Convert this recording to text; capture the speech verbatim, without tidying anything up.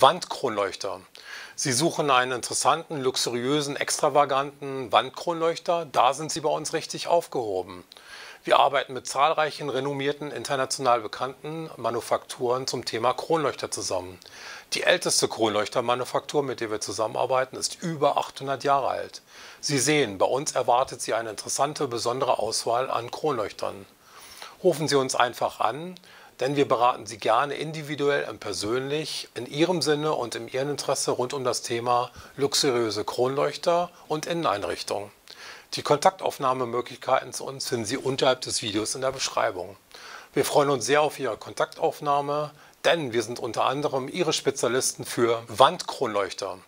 Wandkronleuchter. Sie suchen einen interessanten, luxuriösen, extravaganten Wandkronleuchter? Da sind Sie bei uns richtig aufgehoben. Wir arbeiten mit zahlreichen renommierten, international bekannten Manufakturen zum Thema Kronleuchter zusammen. Die älteste Kronleuchtermanufaktur, mit der wir zusammenarbeiten, ist über achthundert Jahre alt. Sie sehen, bei uns erwartet Sie eine interessante, besondere Auswahl an Kronleuchtern. Rufen Sie uns einfach an, denn wir beraten Sie gerne individuell und persönlich in Ihrem Sinne und in Ihrem Interesse rund um das Thema luxuriöse Kronleuchter und Inneneinrichtung. Die Kontaktaufnahmemöglichkeiten zu uns finden Sie unterhalb des Videos in der Beschreibung. Wir freuen uns sehr auf Ihre Kontaktaufnahme, denn wir sind unter anderem Ihre Spezialisten für Wandkronleuchter.